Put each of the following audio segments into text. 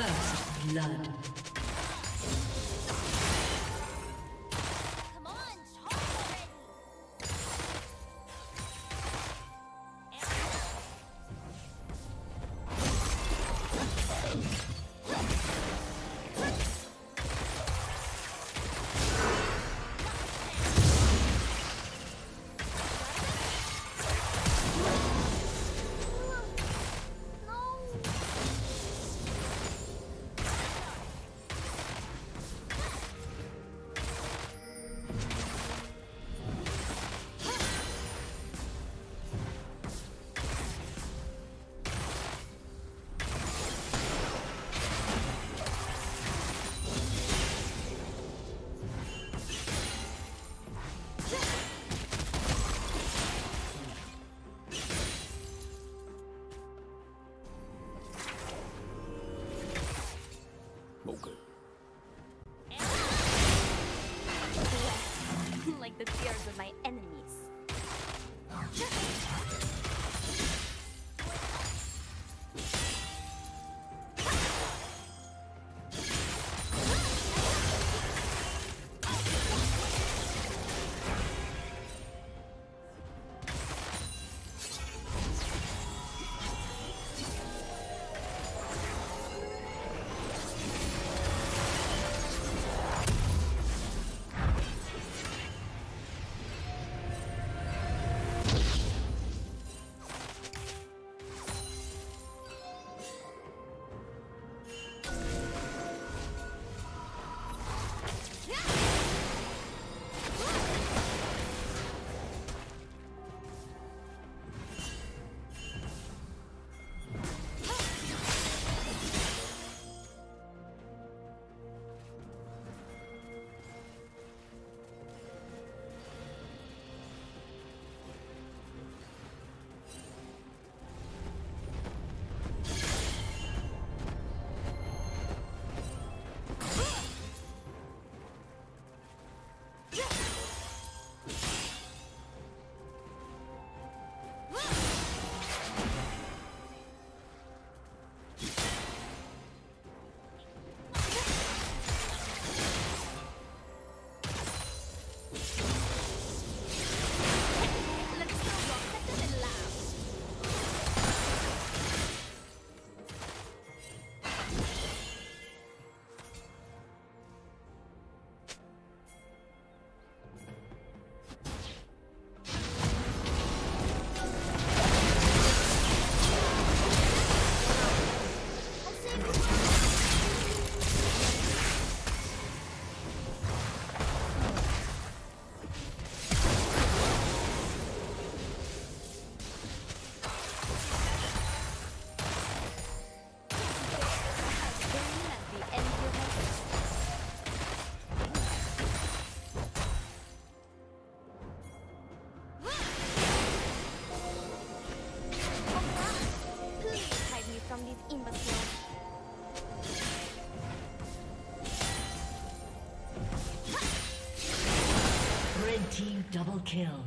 First blood. The fears of my enemies. Double kill.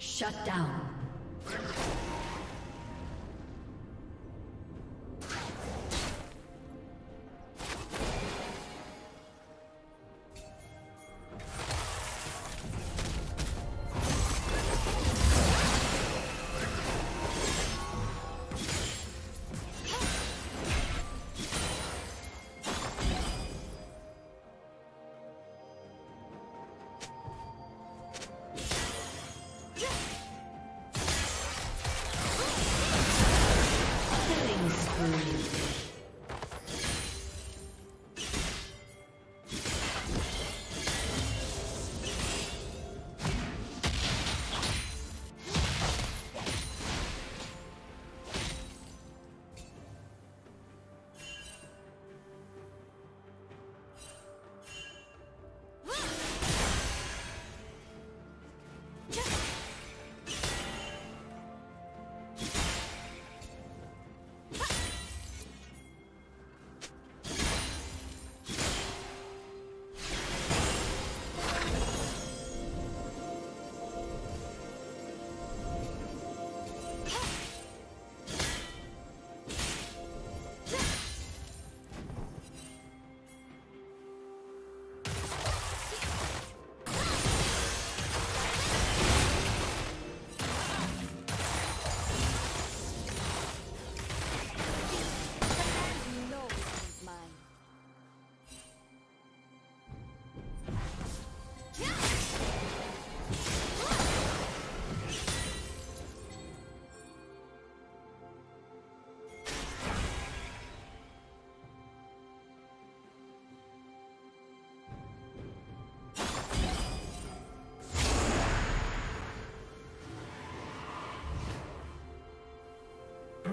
Shut down.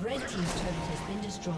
Red Team's turret has been destroyed.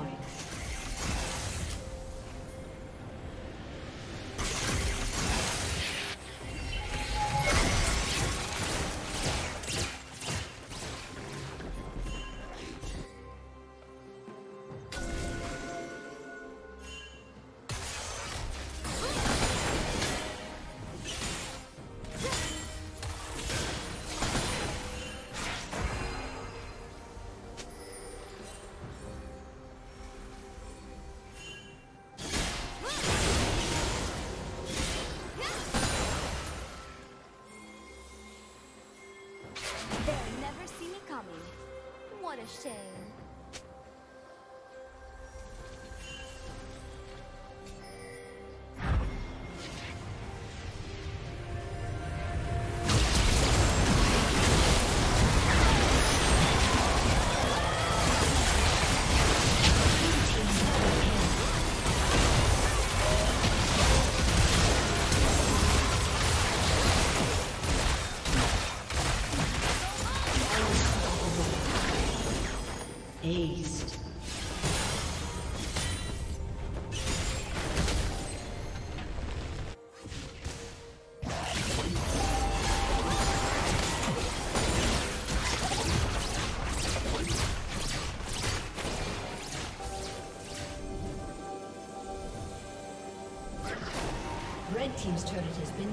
Red Team's turret has been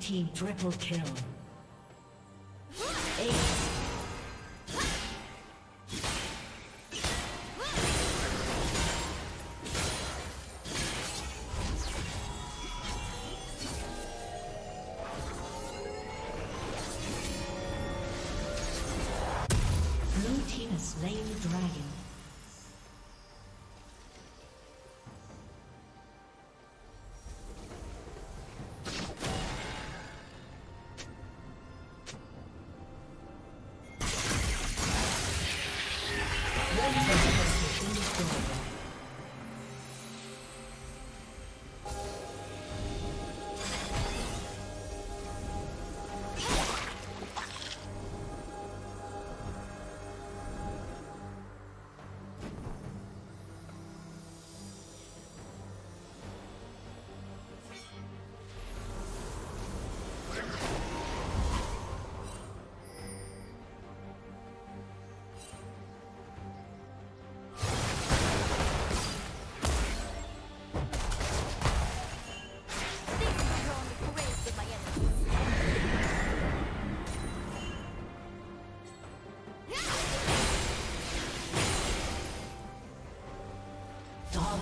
Team triple kill.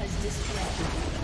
Has disconnected.